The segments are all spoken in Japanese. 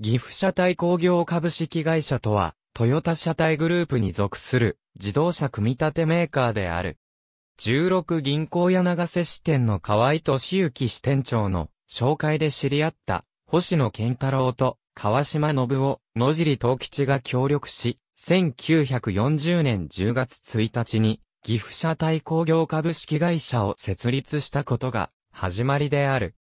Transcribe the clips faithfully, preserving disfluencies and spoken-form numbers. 岐阜車体工業株式会社とは、トヨタ車体グループに属する自動車組み立てメーカーである。じゅうろく銀行柳瀬支店の河合俊之支店長の紹介で知り合った星野健太郎と川島信夫、野尻藤吉が協力し、せんきゅうひゃくよんじゅうねんじゅうがつついたちに岐阜車体工業株式会社を設立したことが始まりである。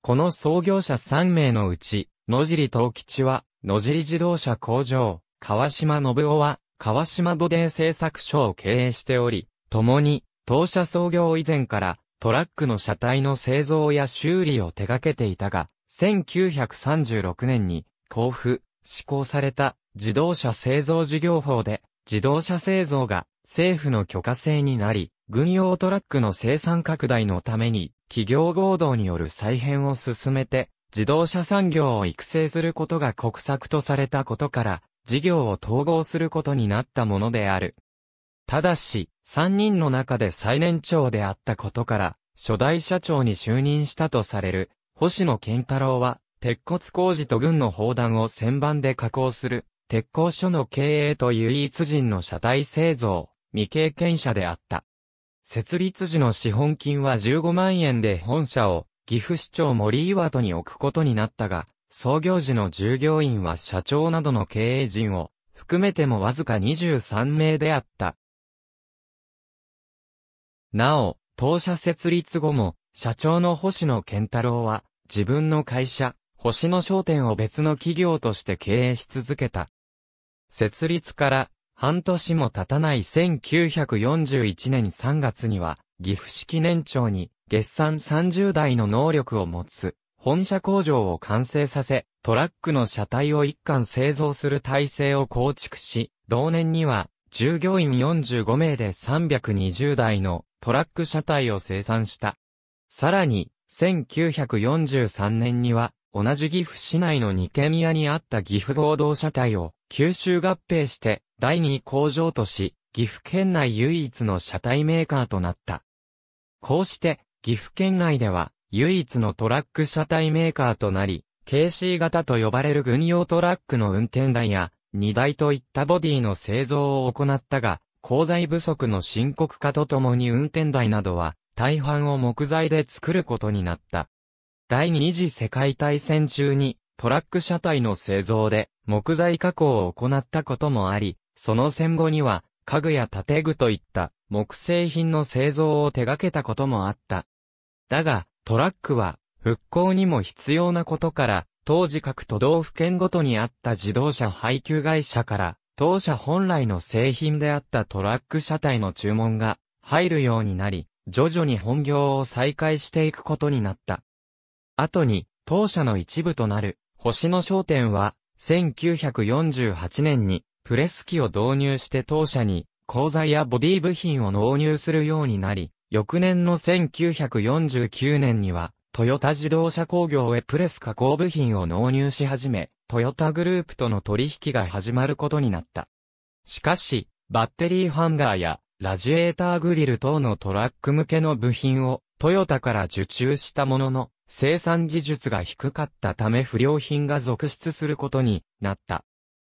この創業者さんめいのうち、野尻藤吉は野尻自動車工場、川島信夫は川島ボデー製作所を経営しており、共に当社創業以前からトラックの車体の製造や修理を手掛けていたが、せんきゅうひゃくさんじゅうろくねんに公布、施行された自動車製造事業法で自動車製造が政府の許可制になり、軍用トラックの生産拡大のために企業合同による再編を進めて自動車産業を育成することが国策とされたことから事業を統合することになったものである。ただし、さんにんの中で最年長であったことから、初代社長に就任したとされる、星野健太郎は、鉄骨工事と軍の砲弾を旋盤で加工する、鉄工所の経営と唯一人の車体製造、未経験者であった。設立時の資本金はじゅうごまんえんで本社を、岐阜市長森岩戸に置くことになったが、創業時の従業員は社長などの経営陣を、含めてもわずかにじゅうさんめいであった。なお、当社設立後も、社長の星野健太郎は、自分の会社、星野商店を別の企業として経営し続けた。設立から、半年も経たないせんきゅうひゃくよんじゅういちねんさんがつには、岐阜市記念町に、月産さんじゅうだいの能力を持つ、本社工場を完成させ、トラックの車体を一貫製造する体制を構築し、同年には、従業員よんじゅうごめいでさんびゃくにじゅうだいのトラック車体を生産した。さらに、せんきゅうひゃくよんじゅうさんねんには、同じ岐阜市内の二軒家にあった岐阜合同車体を吸収合併して、だいに工場とし、岐阜県内唯一の車体メーカーとなった。こうして、岐阜県内では、唯一のトラック車体メーカーとなり、ケーシー 型と呼ばれる軍用トラックの運転台や、荷台といったボディの製造を行ったが、鋼材不足の深刻化とともに運転台などは大半を木材で作ることになった。第二次世界大戦中にトラック車体の製造で木材加工を行ったこともあり、その戦後には家具や建具といった木製品の製造を手掛けたこともあった。だが、トラックは復興にも必要なことから、当時各都道府県ごとにあった自動車配給会社から当社本来の製品であったトラック車体の注文が入るようになり、徐々に本業を再開していくことになった。後に当社の一部となる星野商店はせんきゅうひゃくよんじゅうはちねんにプレス機を導入して当社に鋼材やボディ部品を納入するようになり、翌年のせんきゅうひゃくよんじゅうきゅうねんにはトヨタ自動車工業へプレス加工部品を納入し始め、トヨタグループとの取引が始まることになった。しかし、バッテリーハンガーやラジエーターグリル等のトラック向けの部品をトヨタから受注したものの、生産技術が低かったため不良品が続出することになった。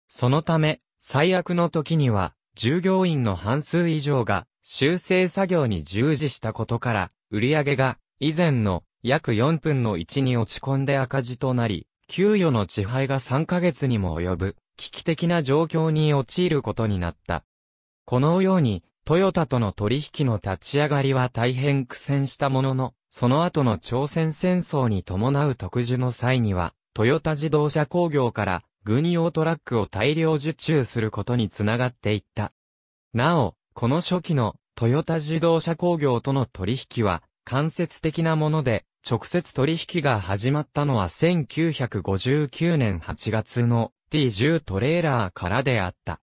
そのため、最悪の時には、従業員の半数以上が修正作業に従事したことから、売上が以前の約よんぶんのいちに落ち込んで赤字となり、給与の遅配がさんかげつにも及ぶ、危機的な状況に陥ることになった。このように、トヨタとの取引の立ち上がりは大変苦戦したものの、その後の朝鮮戦争に伴う特需の際には、トヨタ自動車工業から軍用トラックを大量受注することにつながっていった。なお、この初期のトヨタ自動車工業との取引は、間接的なもので、直接取引が始まったのはせんきゅうひゃくごじゅうきゅうねんはちがつの ティーじゅう トレーラーからであった。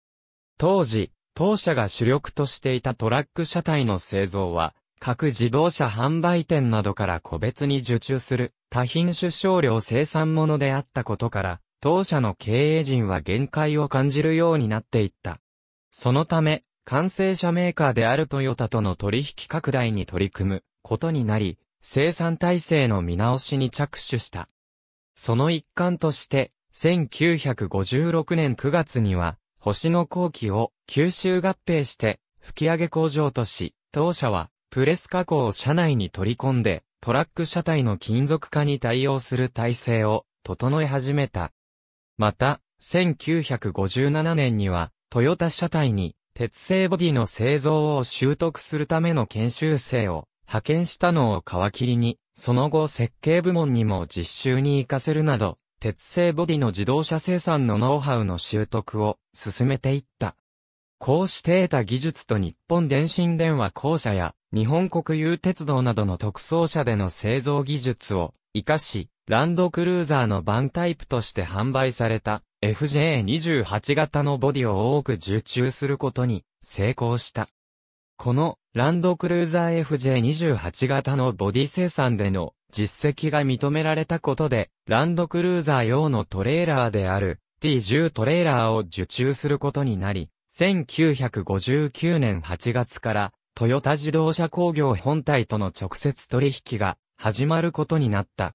当時、当社が主力としていたトラック車体の製造は、各自動車販売店などから個別に受注する多品種少量生産ものであったことから、当社の経営陣は限界を感じるようになっていった。そのため、完成車メーカーであるトヨタとの取引拡大に取り組むことになり、生産体制の見直しに着手した。その一環として、せんきゅうひゃくごじゅうろくねんくがつには、星野工機を吸収合併して、吹上工場とし、当社はプレス加工を社内に取り込んで、トラック車体の金属化に対応する体制を整え始めた。また、せんきゅうひゃくごじゅうななねんには、トヨタ車体に鉄製ボディの製造を習得するための研修生を派遣したのを皮切りに、その後設計部門にも実習に活かせるなど、鉄製ボディの自動車生産のノウハウの習得を進めていった。こうして得た技術と日本電信電話公社や日本国有鉄道などの特装車での製造技術を活かし、ランドクルーザーのバンタイプとして販売された エフジェーにじゅうはち 型のボディを多く受注することに成功した。このランドクルーザー エフジェーにじゅうはち 型のボディ生産での実績が認められたことで、ランドクルーザー用のトレーラーである ティーじゅう トレーラーを受注することになり、せんきゅうひゃくごじゅうきゅうねんはちがつからトヨタ自動車工業本体との直接取引が始まることになった。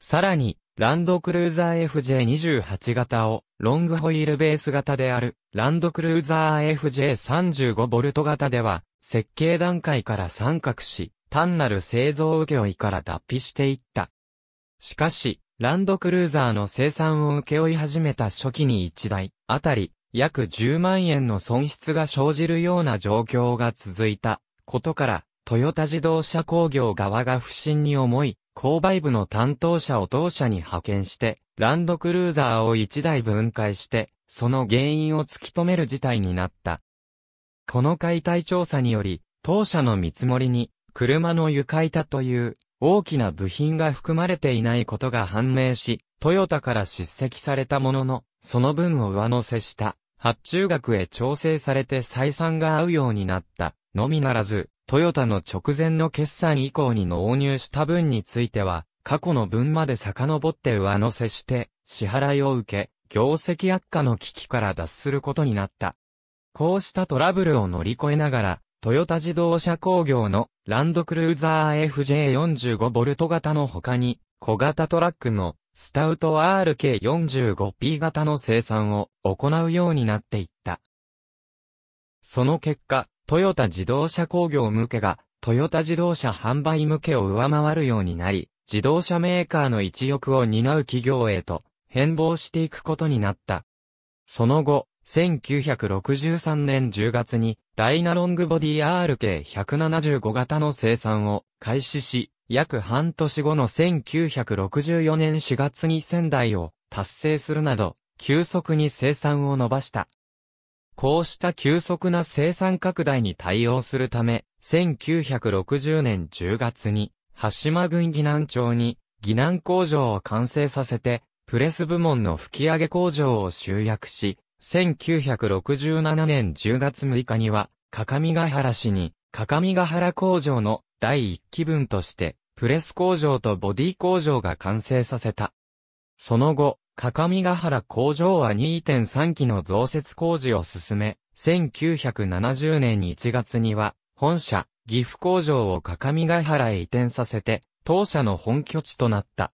さらに、ランドクルーザー エフジェーにじゅうはち 型をロングホイールベース型であるランドクルーザー エフジェーさんじゅうご ブイ 型では設計段階から参画し、単なる製造請負から脱皮していった。しかし、ランドクルーザーの生産を請負い始めた初期にいちだいあたり約じゅうまんえんの損失が生じるような状況が続いたことから、トヨタ自動車工業側が不審に思い、購買部の担当者を当社に派遣して、ランドクルーザーをいちだい分解して、その原因を突き止める事態になった。この解体調査により、当社の見積もりに、車の床板という大きな部品が含まれていないことが判明し、トヨタから叱責されたものの、その分を上乗せした発注額へ調整されて採算が合うようになったのみならず、トヨタの直前の決算以降に納入した分については、過去の分まで遡って上乗せして、支払いを受け、業績悪化の危機から脱することになった。こうしたトラブルを乗り越えながら、トヨタ自動車工業のランドクルーザー エフジェーよんじゅうご ブイ 型の他に小型トラックのスタウト アールケーよんじゅうごピー 型の生産を行うようになっていった。その結果、トヨタ自動車工業向けがトヨタ自動車販売向けを上回るようになり、自動車メーカーの一翼を担う企業へと変貌していくことになった。その後、せんきゅうひゃくろくじゅうさんねんじゅうがつにダイナロングボディ アールケーひゃくななじゅうご 型の生産を開始し、約半年後のせんきゅうひゃくろくじゅうよねんしがつにせんだいを達成するなど、急速に生産を伸ばした。こうした急速な生産拡大に対応するため、せんきゅうひゃくろくじゅうねんじゅうがつに、羽島郡岐南町に岐南工場を完成させて、プレス部門の吹上工場を集約し、せんきゅうひゃくろくじゅうななねんじゅうがつむいかには、各務原市に、各務原工場のだいいっきぶんとして、プレス工場とボディ工場が完成させた。その後、各務原工場は にてんさん きの増設工事を進め、せんきゅうひゃくななじゅうねんいちがつには、本社、岐阜工場を各務原へ移転させて、当社の本拠地となった。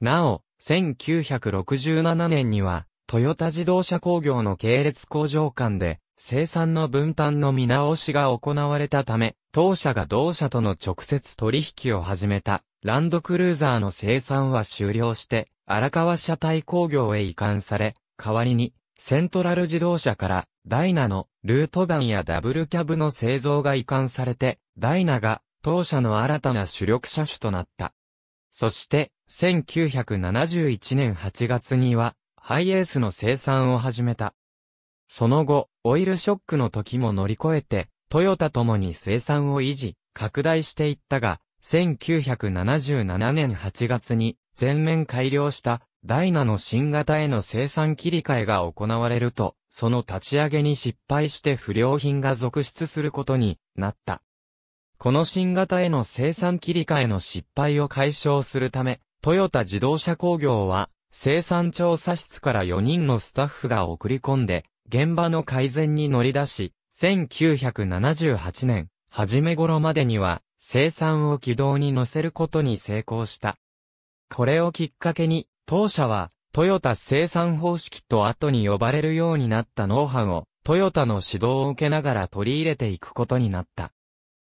なお、せんきゅうひゃくろくじゅうななねんには、トヨタ自動車工業の系列工場間で生産の分担の見直しが行われたため、当社が同社との直接取引を始めたランドクルーザーの生産は終了して荒川車体工業へ移管され、代わりにセントラル自動車からダイナのルートバンやダブルキャブの製造が移管されて、ダイナが当社の新たな主力車種となった。そしてせんきゅうひゃくななじゅういちねんはちがつには、ハイエースの生産を始めた。その後、オイルショックの時も乗り越えて、トヨタともに生産を維持、拡大していったが、せんきゅうひゃくななじゅうななねんはちがつに全面改良したダイナの新型への生産切り替えが行われると、その立ち上げに失敗して不良品が続出することになった。この新型への生産切り替えの失敗を解消するため、トヨタ自動車工業は、生産調査室からよにんのスタッフが送り込んで、現場の改善に乗り出し、せんきゅうひゃくななじゅうはちねん、初め頃までには、生産を軌道に乗せることに成功した。これをきっかけに、当社は、トヨタ生産方式と後に呼ばれるようになったノウハウを、トヨタの指導を受けながら取り入れていくことになった。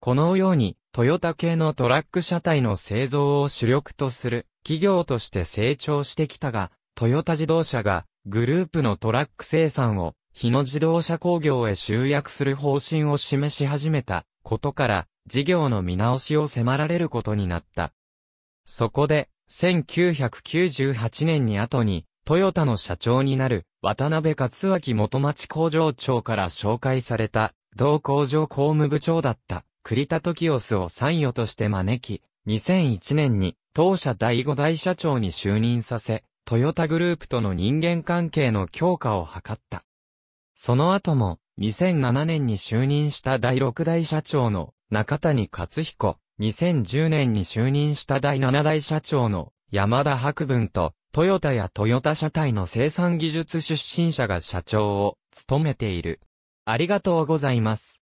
このように、トヨタ系のトラック車体の製造を主力とする企業として成長してきたが、トヨタ自動車がグループのトラック生産を日野自動車工業へ集約する方針を示し始めたことから、事業の見直しを迫られることになった。そこで、せんきゅうひゃくきゅうじゅうはちねんに後に、トヨタの社長になる、渡辺克明元町工場長から紹介された、同工場工務部長だった、栗田時雄を参与として招き、にせんいちねんに、当社だいごだい社長に就任させ、トヨタグループとの人間関係の強化を図った。その後も、にせんななねんに就任しただいろくだい社長の中谷勝彦、にせんじゅうねんに就任しただいななだい社長の山田博文と、トヨタやトヨタ車体の生産技術出身者が社長を務めている。ありがとうございます。